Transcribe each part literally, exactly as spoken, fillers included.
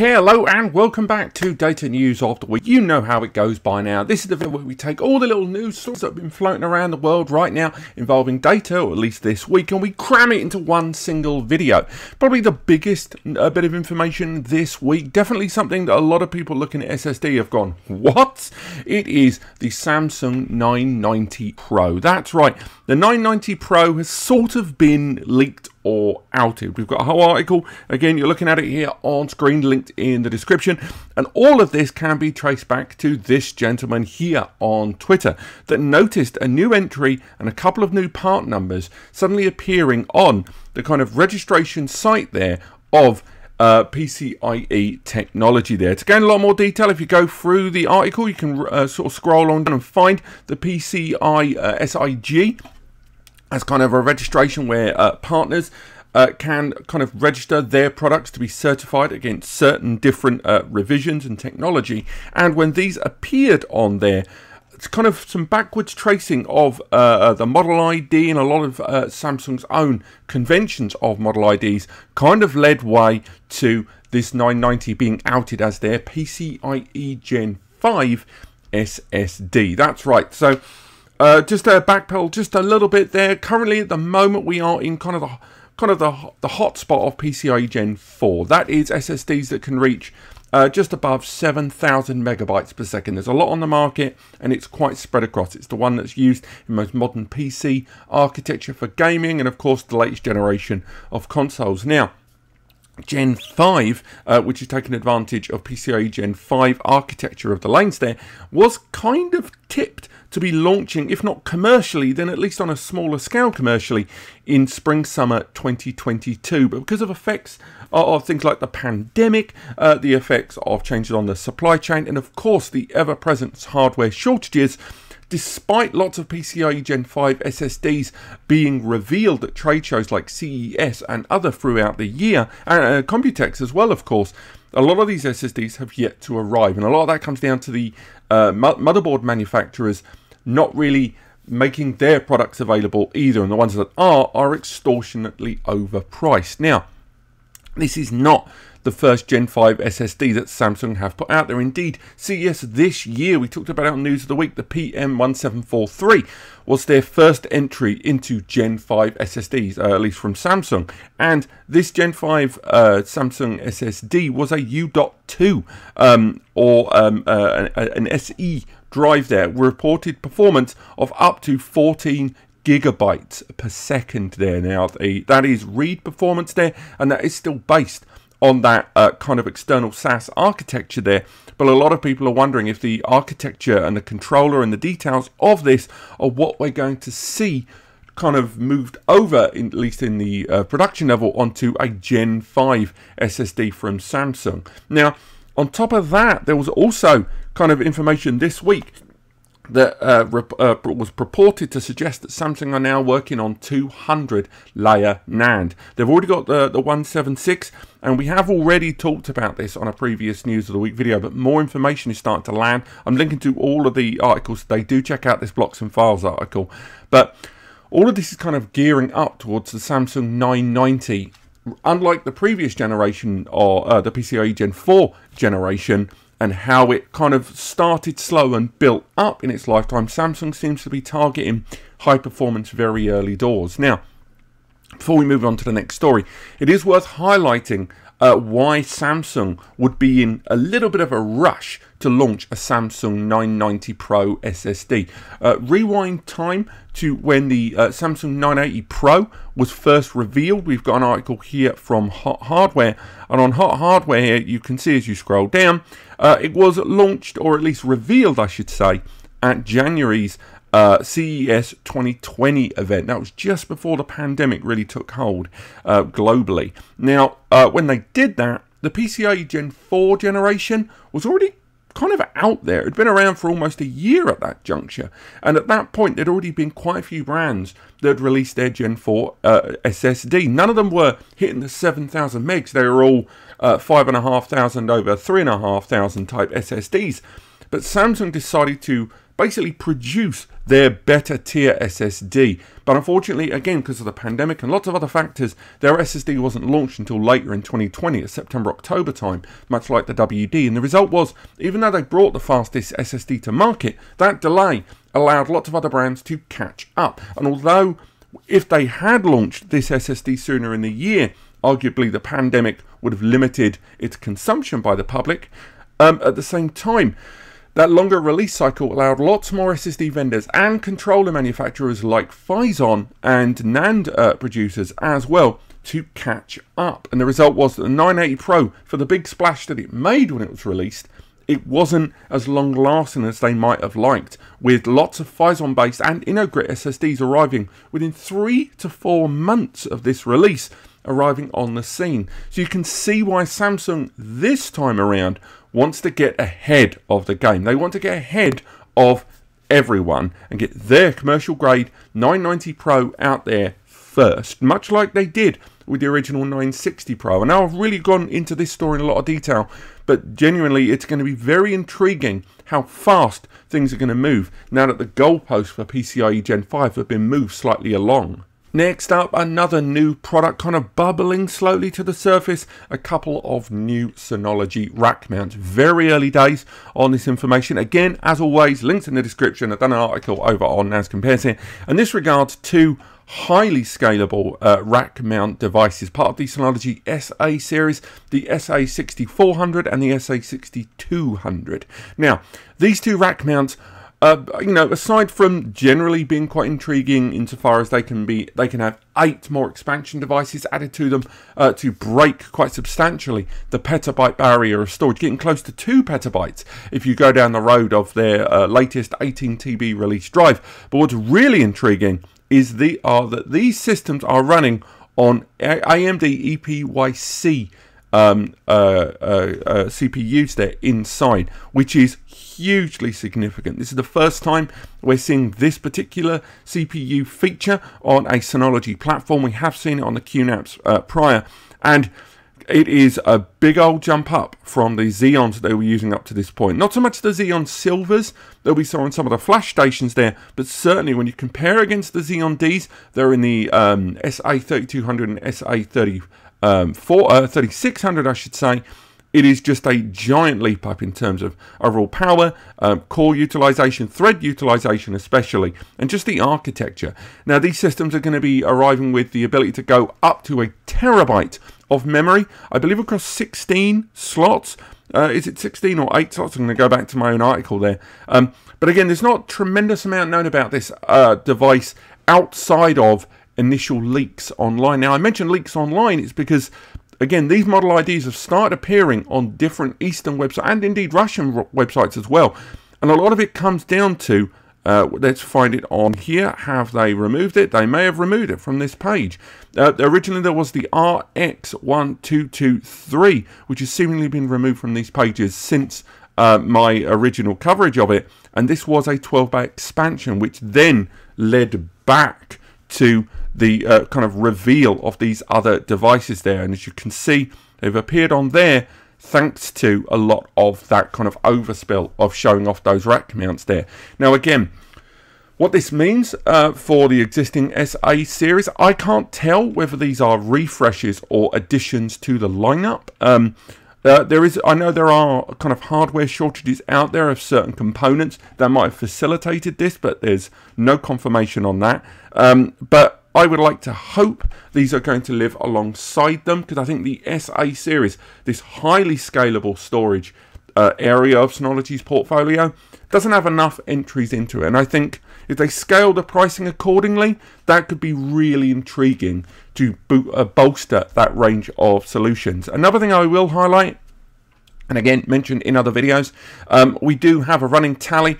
Hello and welcome back to Data News of the Week. You know how it goes by now. This is the video where we take all the little news stories that have been floating around the world right now involving data, or at least this week, and we cram it into one single video. Probably the biggest uh, bit of information this week, definitely something that a lot of people looking at S S D have gone, what? It is the Samsung nine ninety Pro. That's right, the nine ninety Pro has sort of been leaked or outed. We've got a whole article, again you're looking at it here on screen, linked in the description, and all of this can be traced back to this gentleman here on Twitter that noticed a new entry and a couple of new part numbers suddenly appearing on the kind of registration site there of Uh, P C I E technology there. To gain a lot more detail, if you go through the article, you can uh, sort of scroll on and find the P C I uh, S I G as kind of a registration where uh, partners uh, can kind of register their products to be certified against certain different uh, revisions and technology. And when these appeared on there, it's kind of some backwards tracing of uh, the model I D, and a lot of uh, Samsung's own conventions of model I Ds kind of led way to this nine ninety being outed as their P C I E Gen five S S D. That's right. So uh, just a uh, backpedal just a little bit there. Currently at the moment we are in kind of the kind of the, the hotspot of PCIe Gen four. That is S S Ds that can reach Uh, just above seven thousand megabytes per second. There's a lot on the market and it's quite spread across. It's the one that's used in most modern P C architecture for gaming, and of course the latest generation of consoles. Now, Gen five, uh, which is taking advantage of PCIe Gen five architecture of the lanes there, was kind of tipped to be launching, if not commercially, then at least on a smaller scale commercially, in spring-summer twenty twenty-two. But because of effects of, of things like the pandemic, uh, the effects of changes on the supply chain, and of course the ever-present hardware shortages, despite lots of PCIe Gen five S S Ds being revealed at trade shows like C E S and other throughout the year, and uh, Computex as well, of course, a lot of these S S Ds have yet to arrive. And a lot of that comes down to the uh, motherboard manufacturers not really making their products available either, and the ones that are are extortionately overpriced. Now, this is not the first Gen five S S D that Samsung have put out there. Indeed, C E S this year, we talked about it on News of the Week, the P M one seven four three was their first entry into Gen five S S Ds, uh, at least from Samsung. And this Gen five uh, Samsung S S D was a U point two um, or um, uh, an, an S E drive there, reported performance of up to fourteen gigabytes per second there. Now, that is read performance there, and that is still based on that uh, kind of external S A S architecture there. But a lot of people are wondering if the architecture and the controller and the details of this are what we're going to see kind of moved over, in, at least in the uh, production level, onto a Gen five S S D from Samsung. Now, on top of that, there was also kind of information this week that uh, rep uh, was purported to suggest that Samsung are now working on two hundred layer NAND. They've already got the, the one seventy-six, and we have already talked about this on a previous News of the Week video, but more information is starting to land. I'm linking to all of the articles today. Do check out this Blocks and Files article. But all of this is kind of gearing up towards the Samsung nine ninety. Unlike the previous generation, or uh, the PCIe Gen four generation, and how it kind of started slow and built up in its lifetime, Samsung seems to be targeting high performance very early doors. Now, before we move on to the next story, it is worth highlighting uh, why Samsung would be in a little bit of a rush to launch a Samsung nine ninety Pro S S D. Uh, rewind time to when the uh, Samsung nine eighty Pro was first revealed. We've got an article here from Hot Hardware, and on Hot Hardware here you can see as you scroll down, uh, it was launched, or at least revealed I should say, at January's uh, C E S twenty twenty event. That was just before the pandemic really took hold uh, globally. Now, uh, when they did that, the PCIe Gen four generation was already kind of out there. It'd been around for almost a year at that juncture, and at that point there'd already been quite a few brands that had released their Gen four uh, S S D. None of them were hitting the seven thousand megs. They were all uh, five and a half thousand over three and a half thousand type S S Ds, but Samsung decided to basically produce their better tier S S D. But unfortunately, again, because of the pandemic and lots of other factors, their S S D wasn't launched until later in twenty twenty, at September, October time, much like the W D. And the result was, even though they brought the fastest S S D to market, that delay allowed lots of other brands to catch up. And although if they had launched this S S D sooner in the year, arguably the pandemic would have limited its consumption by the public. Um, at the same time, that longer release cycle allowed lots more S S D vendors and controller manufacturers like Phison and NAND uh, producers as well to catch up. And the result was that the nine eighty Pro, for the big splash that it made when it was released, it wasn't as long lasting as they might have liked, with lots of Phison based and InnoGrit S S Ds arriving within three to four months of this release, arriving on the scene. So you can see why Samsung this time around wants to get ahead of the game. They want to get ahead of everyone and get their commercial grade nine ninety Pro out there first, much like they did with the original nine sixty Pro. And now I've really gone into this story in a lot of detail, but genuinely it's going to be very intriguing how fast things are going to move now that the goalposts for PCIe Gen five have been moved slightly along. Next up, another new product kind of bubbling slowly to the surface, a couple of new Synology rack mounts. Very early days on this information. Again, as always, links in the description. I've done an article over on As Compares here. And this regards two highly scalable uh, rack mount devices, part of the Synology S A series, the S A sixty-four hundred and the S A sixty-two hundred. Now, these two rack mounts, Uh, you know, aside from generally being quite intriguing insofar as they can be, they can have eight more expansion devices added to them uh, to break quite substantially the petabyte barrier of storage, getting close to two petabytes if you go down the road of their uh, latest eighteen T B release drive. But what's really intriguing is the are that these systems are running on A M D E P Y C Um, uh, uh, uh, C P Us there inside, which is hugely significant. This is the first time we're seeing this particular C P U feature on a Synology platform. We have seen it on the QNAPs uh, prior, and it is a big old jump up from the Xeons that they were using up to this point. Not so much the Xeon Silvers that we saw on some of the flash stations there, but certainly when you compare against the Xeon Ds, they're in the um, S A thirty-two hundred and S A thirty. Um, for uh, thirty-six hundred, I should say, it is just a giant leap up in terms of overall power, um, core utilization, thread utilization especially, and just the architecture. Now, these systems are going to be arriving with the ability to go up to a terabyte of memory, I believe, across sixteen slots. Uh, is it sixteen or eight slots? I'm going to go back to my own article there. Um, but again, there's not a tremendous amount known about this uh, device outside of initial leaks online. Now, I mentioned leaks online, it's because, again, these model I Ds have started appearing on different Eastern websites and indeed Russian websites as well. And a lot of it comes down to, uh, let's find it on here. Have they removed it? They may have removed it from this page. Uh, originally, there was the R X twelve twenty-three, which has seemingly been removed from these pages since uh, my original coverage of it. And this was a twelve-bay expansion, which then led back to the uh, kind of reveal of these other devices there. And as you can see, they've appeared on there thanks to a lot of that kind of overspill of showing off those rack mounts there. Now, again, what this means uh, for the existing S A series, I can't tell whether these are refreshes or additions to the lineup. Um, Uh, there is, I know there are kind of hardware shortages out there of certain components that might have facilitated this, but there's no confirmation on that. Um, but I would like to hope these are going to live alongside them, because I think the S A series, this highly scalable storage uh, area of Synology's portfolio, doesn't have enough entries into it. And I think if they scale the pricing accordingly, that could be really intriguing to bolster that range of solutions. Another thing I will highlight, and again mentioned in other videos, um, we do have a running tally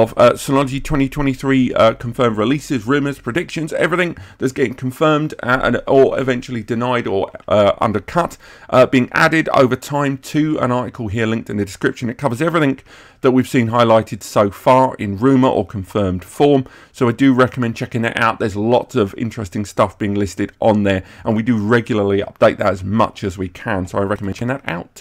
of uh, Synology twenty twenty-three uh, confirmed releases, rumors, predictions, everything that's getting confirmed uh, and or eventually denied or uh, undercut, uh, being added over time to an article here linked in the description. It covers everything that we've seen highlighted so far in rumor or confirmed form. So I do recommend checking that out. There's lots of interesting stuff being listed on there, and we do regularly update that as much as we can. So I recommend checking that out.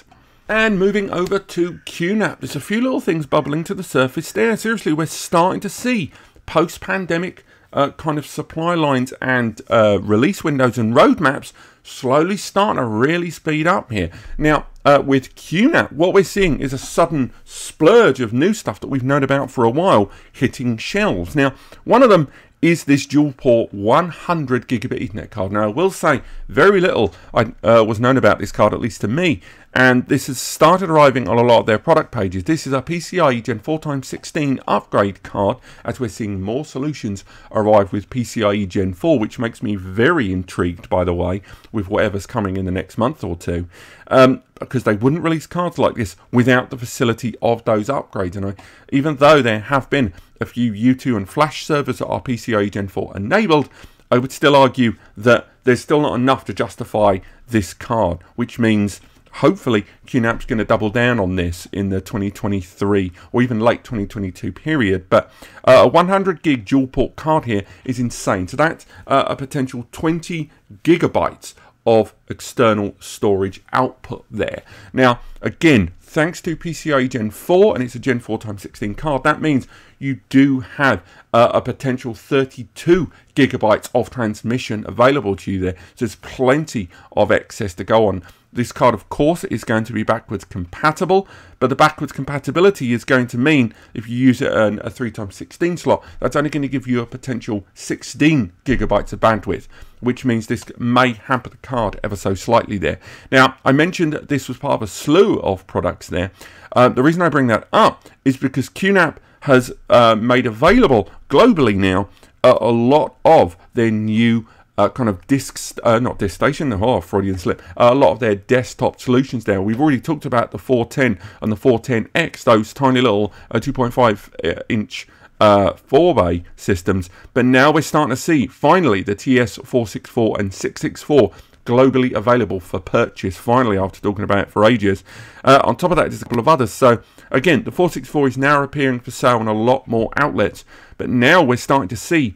And moving over to Q NAP, there's a few little things bubbling to the surface there. Seriously, we're starting to see post-pandemic uh, kind of supply lines and uh, release windows and roadmaps slowly starting to really speed up here. Now, uh, with Q NAP, what we're seeing is a sudden splurge of new stuff that we've known about for a while hitting shelves. Now, one of them is this dual port one hundred gigabit Ethernet card. Now I will say very little I, uh, was known about this card, at least to me, and this has started arriving on a lot of their product pages. This is a PCIe Gen four by sixteen upgrade card, as we're seeing more solutions arrive with PCIe Gen four, which makes me very intrigued, by the way, with whatever's coming in the next month or two, um, because they wouldn't release cards like this without the facility of those upgrades. And I, even though there have been a few U two and flash servers that are PCIe Gen four enabled, I would still argue that there's still not enough to justify this card, which means hopefully Q NAP's going to double down on this in the twenty twenty-three or even late twenty twenty-two period. But uh, a one hundred gig dual port card here is insane. So that's uh, a potential twenty gigabytes of external storage output there. Now, again, thanks to PCIe Gen four, and it's a Gen four by sixteen card, that means you do have uh, a potential thirty-two gigabytes of transmission available to you there. So there's plenty of excess to go on. This card, of course, is going to be backwards compatible, but the backwards compatibility is going to mean if you use it in a three by sixteen slot, that's only going to give you a potential sixteen gigabytes of bandwidth, which means this may hamper the card ever so slightly there. Now, I mentioned that this was part of a slew of products there. Uh, the reason I bring that up is because Q NAP has uh, made available globally now uh, a lot of their new Uh, kind of discs, uh, not disk station, oh, Freudian slip, uh, a lot of their desktop solutions there. We've already talked about the four ten and the four ten X, those tiny little uh, two point five inch uh, four-bay systems. But now we're starting to see, finally, the T S four sixty-four and six sixty-four globally available for purchase, finally, after talking about it for ages. Uh, on top of that, there's a couple of others. So, again, the four sixty-four is now appearing for sale in a lot more outlets. But now we're starting to see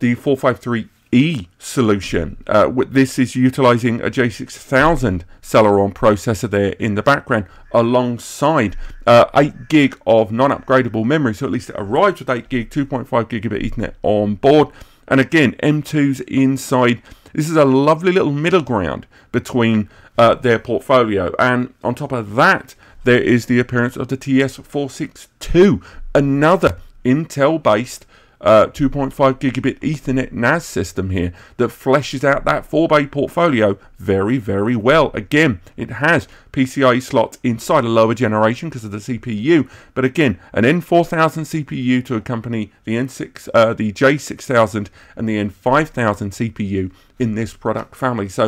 the four fifty-three E solution. Uh, this is utilizing a J six thousand Celeron processor there in the background, alongside uh, eight gig of non-upgradable memory. So at least it arrives with eight gig, two point five gigabit Ethernet on board. And again, M two's inside. This is a lovely little middle ground between uh, their portfolio. And on top of that, there is the appearance of the T S four sixty-two, another Intel-based Uh, two point five gigabit Ethernet N A S system here that fleshes out that four-bay portfolio very, very well. Again, it has PCIe slots inside a lower generation because of the C P U, but again, an N four thousand C P U to accompany the N six, uh, the J six thousand, and the N five thousand C P U in this product family. So,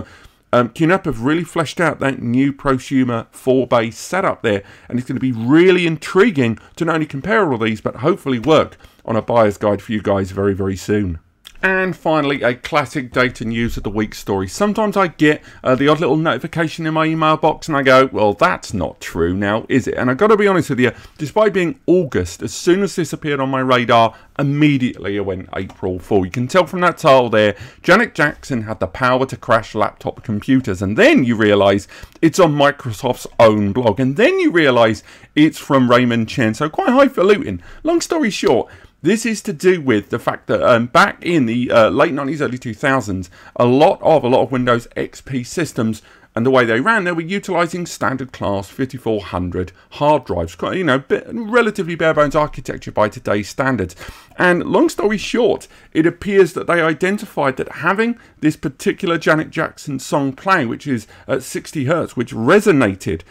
Um, Q NAP have really fleshed out that new prosumer four-bay setup there, and it's going to be really intriguing to not only compare all these, but hopefully work on a buyer's guide for you guys very, very soon. And finally, a classic data news of the week story. Sometimes I get uh, the odd little notification in my email box and I go, well, that's not true now, is it? And I've got to be honest with you, despite being August, as soon as this appeared on my radar, immediately it went April Fool. You can tell from that title there, Janet Jackson had the power to crash laptop computers. And then you realise it's on Microsoft's own blog. And then you realise it's from Raymond Chen. So quite highfalutin. Long story short, this is to do with the fact that um, back in the uh, late nineties, early two thousands, a lot of a lot of Windows X P systems, and the way they ran, they were utilising standard class fifty-four hundred hard drives. You know, bit, relatively bare bones architecture by today's standards. And long story short, it appears that they identified that having this particular Janet Jackson song play, which is at sixty hertz, which resonated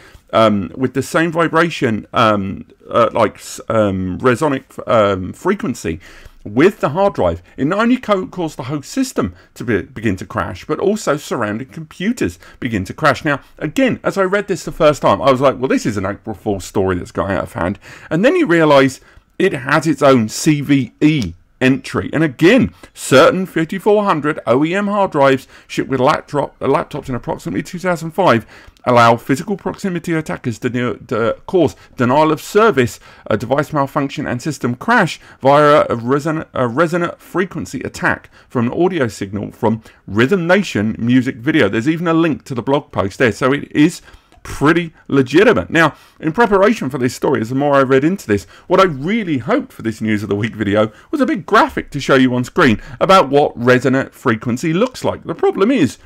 Um, with the same vibration, um, uh, like um, resonic um, frequency, with the hard drive, it not only co caused the whole system to be begin to crash, but also surrounding computers begin to crash. Now, again, as I read this the first time, I was like, well, this is an April Fool's story that's got out of hand. And then you realise it has its own C V E entry. And again, certain fifty-four hundred O E M hard drives shipped with laptop, laptops in approximately two thousand five allow physical proximity attackers to, de to cause denial of service, a device malfunction, and system crash via a resonant, a resonant frequency attack from an audio signal from Rhythm Nation music video. There's even a link to the blog post there. So it is pretty legitimate. Now, in preparation for this story, as the more I read into this, what I really hoped for this News of the Week video was a big graphic to show you on screen about what resonant frequency looks like. The problem is,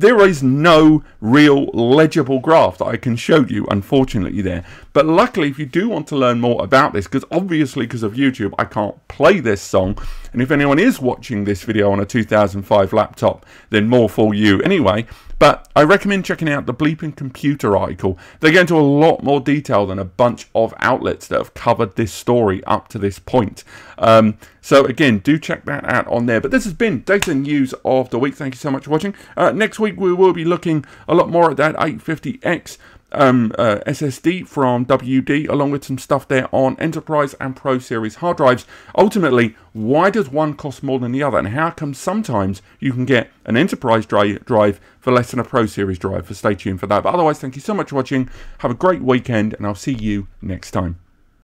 there is no real legible graph that I can show you, unfortunately, there. But luckily, if you do want to learn more about this, because obviously because of YouTube, I can't play this song. And if anyone is watching this video on a two thousand five laptop, then more for you anyway. But I recommend checking out the Bleeping Computer article. They go into a lot more detail than a bunch of outlets that have covered this story up to this point. Um, so again, do check that out on there. But this has been Data News of the Week. Thank you so much for watching. Uh, next week, we will be looking a lot more at that eight fifty X um, uh, S S D from W D, along with some stuff there on Enterprise and Pro Series hard drives. Ultimately, why does one cost more than the other? And how come sometimes you can get an Enterprise dri- drive for less than a Pro Series drive? So stay tuned for that. But otherwise, thank you so much for watching. Have a great weekend, and I'll see you next time.